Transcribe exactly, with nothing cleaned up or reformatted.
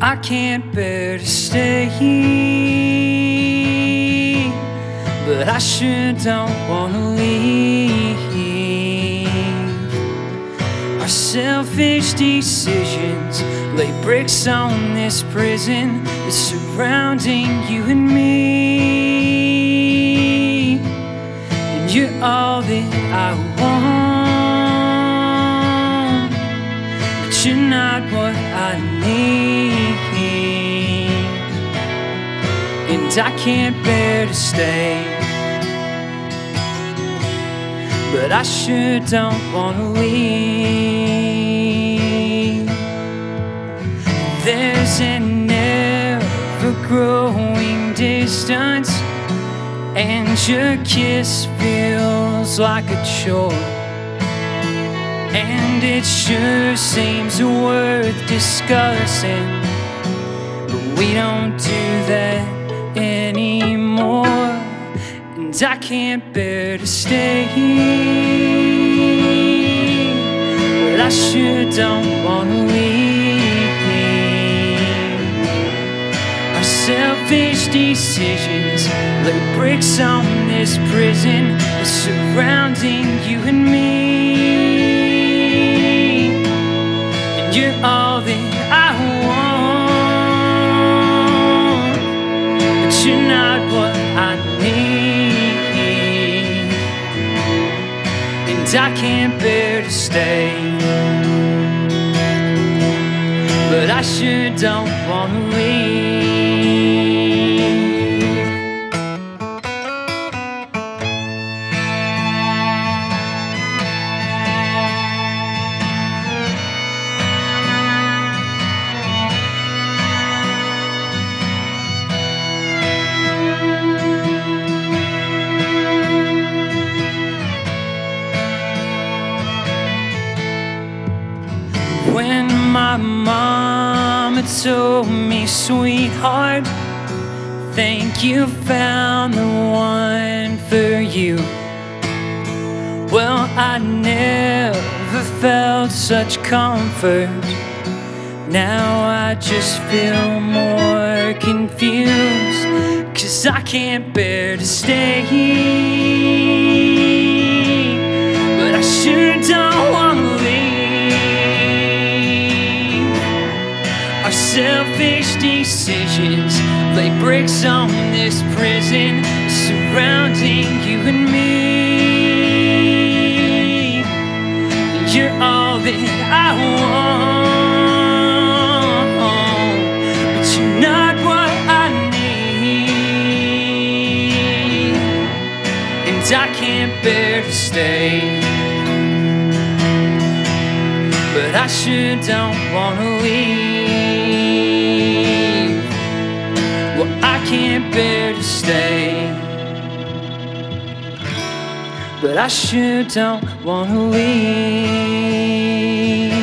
I can't bear to stay, but I sure don't want to leave. Our selfish decisions lay bricks on this prison that's surrounding you and me. And you're all that I want, but you're not what I need. And I can't bear to stay, but I sure don't want to leave. There's an ever-growing distance, and your kiss feels like a chore, and it sure seems worth discussing, but we don't do that anymore. And I can't bear to stay, but I sure don't want to leave. Our selfish decisions lay bricks on this prison that's surrounding you and me. And you're all that I want, you're not what I need. And I can't bear to stay, but I sure don't want to leave. When my mama told me, sweetheart, think you found the one for you, well, I never felt such comfort. Now I just feel more confused, 'cause I can't bear to stay, but I sure don't want to leave. Our selfish decisions lay bricks on this prison surrounding you and me. You're all that I want, but you're not what I need. And I can't bear to stay, but I sure don't want to leave. I can't bear to stay, but I sure don't want to leave.